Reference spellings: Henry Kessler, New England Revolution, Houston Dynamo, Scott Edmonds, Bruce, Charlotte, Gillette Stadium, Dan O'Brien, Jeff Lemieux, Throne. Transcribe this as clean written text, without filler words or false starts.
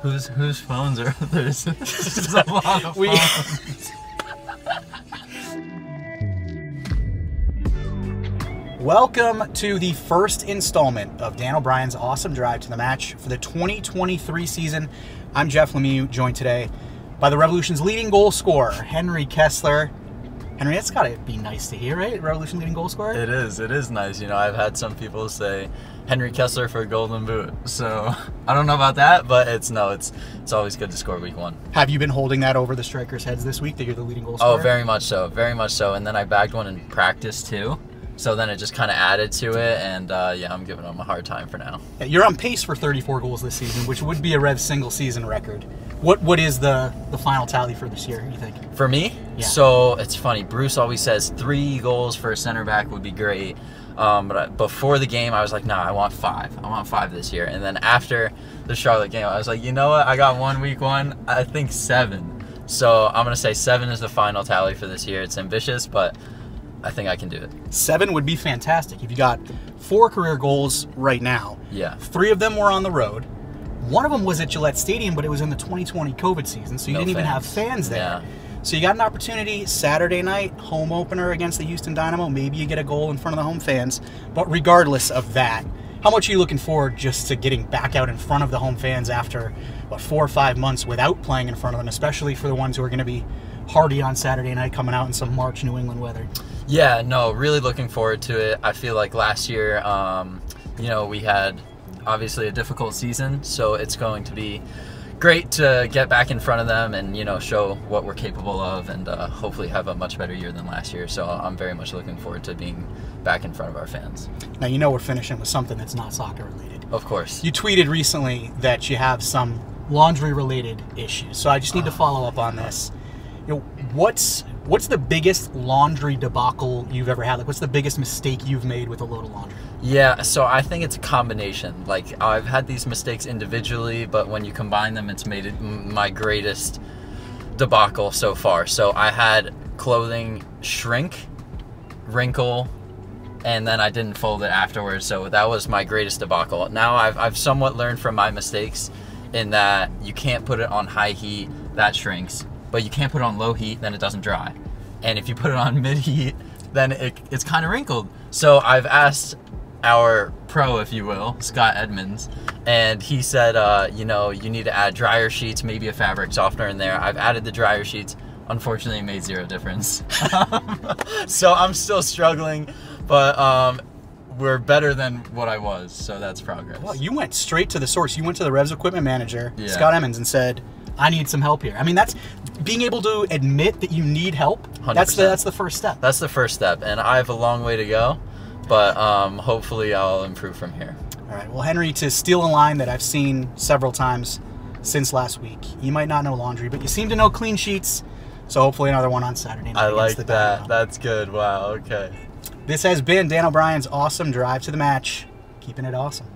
Whose phones are there's just a lot of phones. Welcome to the first installment of Dan O'Brien's awesome drive to the match for the 2023 season. I'm Jeff Lemieux, joined today by the Revolution's leading goal scorer, Henry Kessler. Henry, that's got to be nice to hear, right? Revolution leading goal scorer? It is nice. You know, I've had some people say Henry Kessler for a golden boot. So I don't know about that, but it's always good to score week one. Have you been holding that over the strikers' heads this week that you're the leading goal scorer? Oh, very much so. Very much so. And then I bagged one in practice too. So then it just kind of added to it, and yeah, I'm giving them a hard time for now. You're on pace for 34 goals this season, which would be a Revs single season record. What is the final tally for this year, you think? For me? Yeah. So it's funny, Bruce always says 3 goals for a center back would be great. But before the game, I was like, nah, I want 5. I want 5 this year. And then after the Charlotte game, I was like, you know what? I got one week one, I think 7. So I'm going to say 7 is the final tally for this year. It's ambitious, but I think I can do it. 7 would be fantastic. If you got 4 career goals right now, yeah, 3 of them were on the road. One of them was at Gillette Stadium, but it was in the 2020 COVID season, so you didn't even have fans there. Yeah. So you got an opportunity Saturday night, home opener against the Houston Dynamo. Maybe you get a goal in front of the home fans. But regardless of that, how much are you looking forward just to getting back out in front of the home fans after, what, 4 or 5 months without playing in front of them, especially for the ones who are going to be hardy on Saturday night coming out in some March New England weather? Yeah, no, really looking forward to it. I feel like last year, you know, we had obviously a difficult season, so it's going to be great to get back in front of them and, you know, show what we're capable of and hopefully have a much better year than last year. So I'm very much looking forward to being back in front of our fans. Now, you know we're finishing with something that's not soccer related. Of course. You tweeted recently that you have some laundry related issues. So I just need to follow up on this. You know, what's the biggest laundry debacle you've ever had? Like, what's the biggest mistake you've made with a load of laundry? Yeah, so I think it's a combination. Like, I've had these mistakes individually, but when you combine them, it's made it my greatest debacle so far. So I had clothing shrink, wrinkle, and then I didn't fold it afterwards. So that was my greatest debacle. Now I've somewhat learned from my mistakes in that you can't put it on high heat, that shrinks. But you can't put it on low heat, then it doesn't dry. And if you put it on mid heat, then it's kind of wrinkled. So I've asked our pro, if you will, Scott Edmonds, and he said, you know, you need to add dryer sheets, maybe a fabric softener in there. I've added the dryer sheets. Unfortunately, it made 0 difference. So I'm still struggling, but we're better than what I was, so that's progress. Well, you went straight to the source. You went to the Revs equipment manager, yeah, Scott Edmonds, and said, I need some help here. I mean, that's being able to admit that you need help. 100%. That's the first step. That's the first step, and I have a long way to go, but hopefully I'll improve from here. All right. Well, Henry, to steal a line that I've seen several times since last week, you might not know laundry, but you seem to know clean sheets, so hopefully another one on Saturday night. I like that. Dynamo. That's good. Wow, okay. This has been Dan O'Brien's awesome drive to the match. Keeping it awesome.